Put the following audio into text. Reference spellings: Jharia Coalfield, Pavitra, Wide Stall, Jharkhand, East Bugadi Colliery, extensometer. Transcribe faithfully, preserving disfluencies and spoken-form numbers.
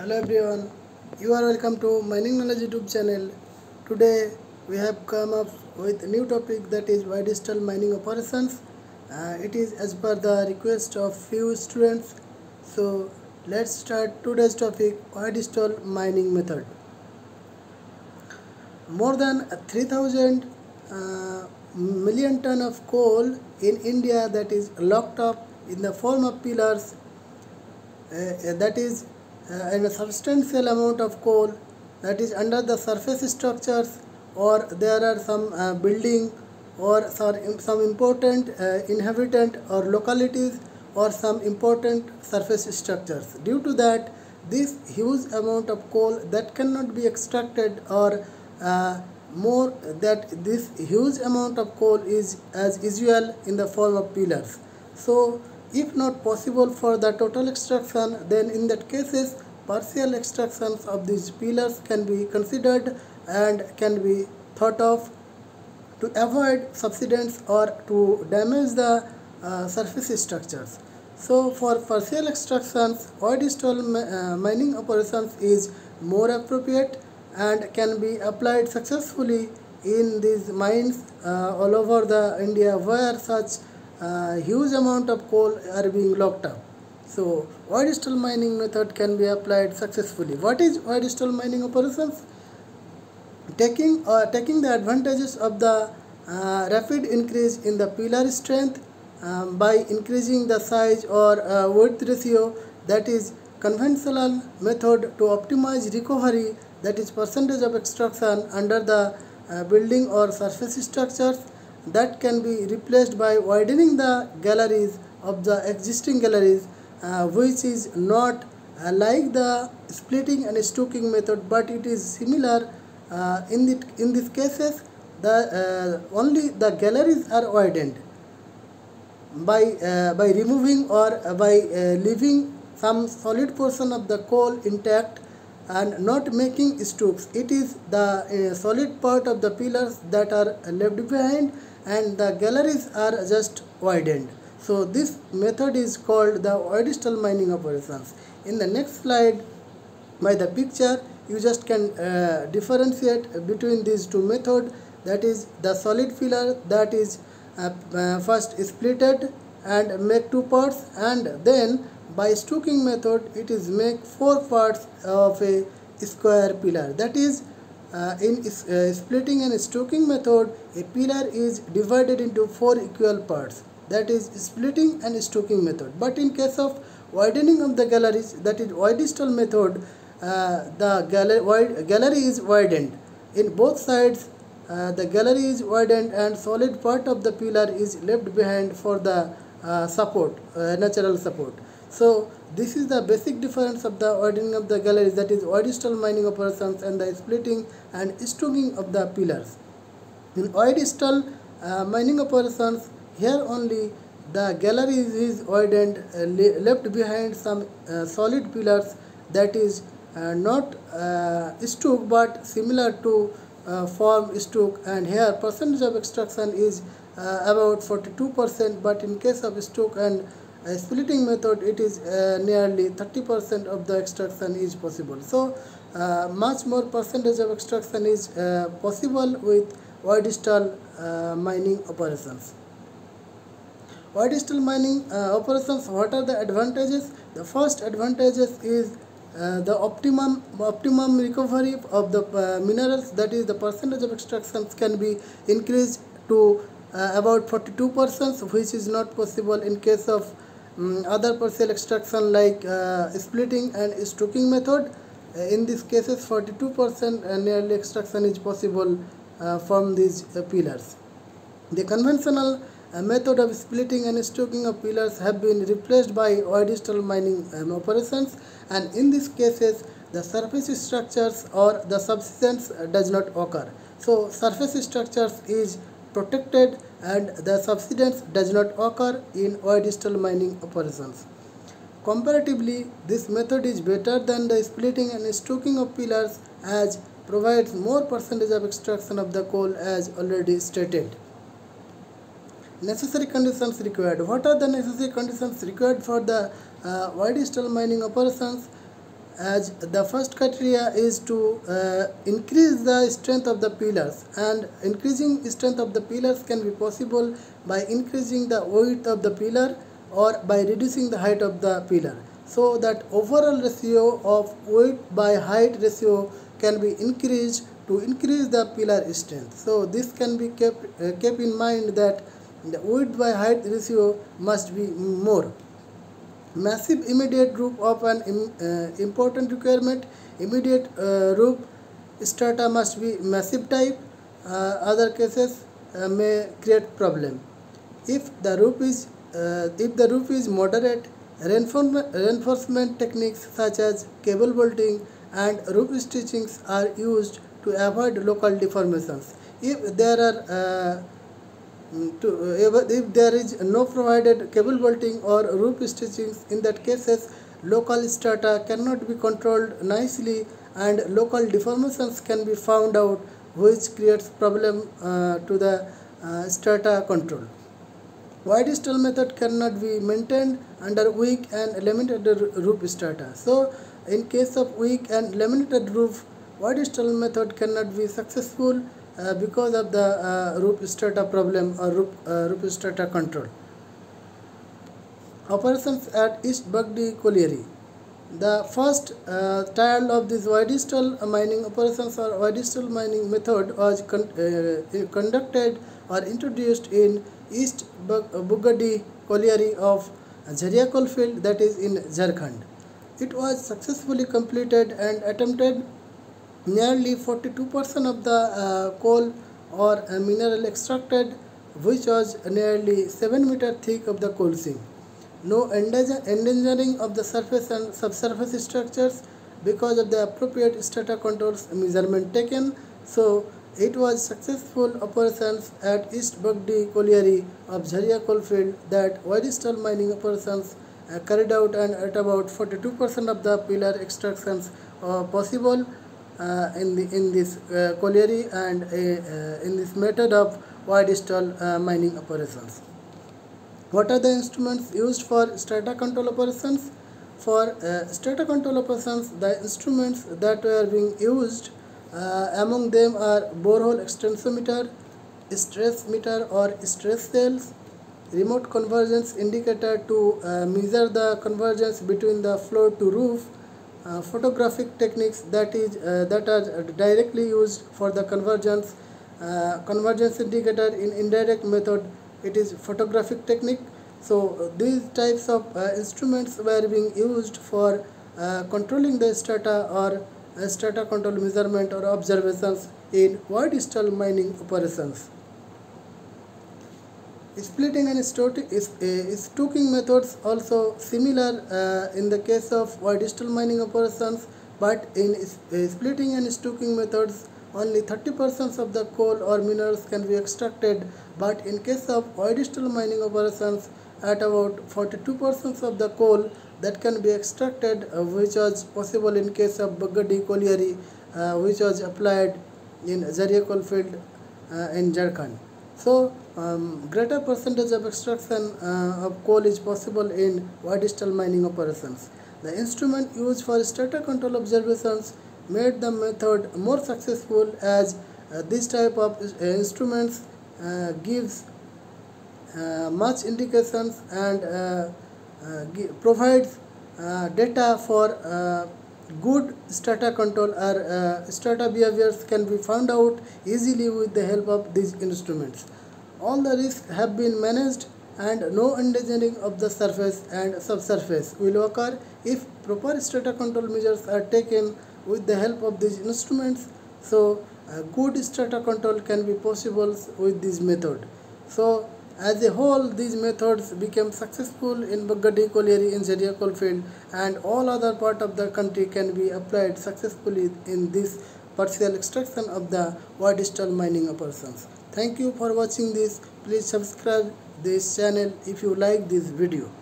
Hello everyone, you are welcome to Mining Knowledge YouTube channel. Today we have come up with a new topic, that is wide scale mining operations. Uh, it is as per the request of few students. So let's start today's topic, wide scale mining method. More than three thousand uh, million ton of coal in India that is locked up in the form of pillars, uh, that is Uh, and a substantial amount of coal that is under the surface structures, or there are some uh, building or some important uh, inhabitant or localities or some important surface structures. Due to that, this huge amount of coal that cannot be extracted, or uh, more that this huge amount of coal is as usual in the form of pillars. So if not possible for the total extraction, then in that cases partial extractions of these pillars can be considered and can be thought of to avoid subsidence or to damage the uh, surface structures. So for partial extractions, void stall uh, mining operations is more appropriate and can be applied successfully in these mines uh, all over the India where such Uh, huge amount of coal are being locked up. So void stall mining method can be applied successfully. What is void stall mining operations? Taking or uh, taking the advantages of the uh, rapid increase in the pillar strength um, by increasing the size or uh, width ratio, that is conventional method to optimize recovery, that is percentage of extraction under the uh, building or surface structures, that can be replaced by widening the galleries of the existing galleries, uh, which is not uh, like the splitting and stocking method, but it is similar. uh, in the in these cases the uh, only the galleries are widened by uh, by removing or by uh, leaving some solid portion of the coal intact and not making stocks. It is the uh, solid part of the pillars that are left behind and the galleries are just widened. So this method is called the void stall mining operations. In the next slide, by the picture you just can uh, differentiate between these two methods, that is the solid pillar that is uh, uh, first splitted and make two parts, and then by stocking method it is make four parts of a square pillar. That is Uh, in uh, splitting and stocking method, a pillar is divided into four equal parts, that is splitting and stocking method. But in case of widening of the galleries, that is void stall method, uh, the gallery, wide, gallery is widened in both sides. Uh, the gallery is widened and solid part of the pillar is left behind for the uh, support, uh, natural support. So this is the basic difference of the widening of the galleries, that is void stall mining operations, and the splitting and stocking of the pillars. In void stall uh, mining operations, here only the galleries is widened, uh, le left behind some uh, solid pillars that is uh, not uh, stocked but similar to uh, form stock, and here percentage of extraction is uh, about forty-two percent, but in case of stock and a splitting method it is uh, nearly thirty percent of the extraction is possible. So uh, much more percentage of extraction is uh, possible with void stall uh, mining operations. Void stall mining uh, operations, what are the advantages? The first advantages is uh, the optimum optimum recovery of the uh, minerals, that is the percentage of extractions can be increased to uh, about forty-two percent, which is not possible in case of Um, other partial extraction like uh, splitting and stocking method. Uh, in these cases forty-two percent uh, nearly extraction is possible uh, from these uh, pillars. The conventional uh, method of splitting and stocking of pillars have been replaced by void stall mining um, operations, and in these cases the surface structures or the subsidence uh, does not occur. So surface structures is protected and the subsidence does not occur in void stall mining operations. Comparatively, this method is better than the splitting and stocking of pillars as provides more percentage of extraction of the coal as already stated. Necessary conditions required. What are the necessary conditions required for the uh, void stall mining operations? as the first criteria is to uh, increase the strength of the pillars, and increasing strength of the pillars can be possible by increasing the width of the pillar or by reducing the height of the pillar, so that overall ratio of width by height ratio can be increased to increase the pillar strength. So this can be kept uh, kept in mind that the width by height ratio must be more. Massive immediate roof of an im, uh, important requirement. Immediate uh, roof strata must be massive type. Uh, other cases uh, may create problem. If the roof is uh, if the roof is moderate, reinforcement reinforcement techniques such as cable bolting and roof stitchings are used to avoid local deformations. If there are uh, To, if there is no provided cable bolting or roof stitchings, in that cases local strata cannot be controlled nicely and local deformations can be found out, which creates problem uh, to the uh, strata control. Wide stall method cannot be maintained under weak and laminated roof strata. So in case of weak and laminated roof, wide stall method cannot be successful Uh, because of the uh, roof strata problem or roof, uh, roof strata control. Operations at East Bugadi Colliery. The first uh, trial of this wide stall mining operations or wide stall mining method was con uh, conducted or introduced in East Bugadi Colliery of Jharia Coalfield, that is in Jharkhand. It was successfully completed and attempted nearly forty-two percent of the uh, coal or uh, mineral extracted, which was nearly seven meter thick of the coal seam. No endangering of the surface and subsurface structures because of the appropriate strata contours measurement taken. So it was successful operations at East Bugadi Colliery of Jharia Coalfield that wide stall mining operations uh, carried out, and at about forty-two percent of the pillar extractions uh, possible Uh, in the in this uh, colliery and uh, uh, in this method of wide stall uh, mining operations. What are the instruments used for strata control operations? For uh, strata control operations, the instruments that were being used uh, among them are borehole extensometer, stress meter or stress cells, remote convergence indicator to uh, measure the convergence between the floor to roof, Uh, photographic techniques that is uh, that are directly used for the convergence uh, convergence indicator. In indirect method, it is photographic technique. So uh, these types of uh, instruments were being used for uh, controlling the strata or uh, strata control measurement or observations in wide stall mining operations. Splitting and stooking methods also similar uh, in the case of wide stall mining operations, but in splitting and stooking methods only thirty percent of the coal or minerals can be extracted, but in case of wide stall mining operations, at about forty-two percent of the coal that can be extracted, uh, which was possible in case of Bugadi Colliery, uh, which was applied in Jharia Coalfield uh, in Jharkhand. So um, greater percentage of extraction uh, of coal is possible in wide stall mining operations. The instrument used for strata control observations made the method more successful, as uh, this type of uh, instruments uh, gives uh, much indications and uh, uh, provides uh, data for uh, good strata control or uh, strata behaviors can be found out easily with the help of these instruments. All the risks have been managed and no endangering of the surface and subsurface will occur if proper strata control measures are taken with the help of these instruments. So uh, good strata control can be possible with this method. So as a whole, these methods became successful in Bugadi Colliery in Jharia Coalfield, and all other part of the country can be applied successfully in this partial extraction of the wide stall mining operations. Thank you for watching this. Please subscribe this channel if you like this video.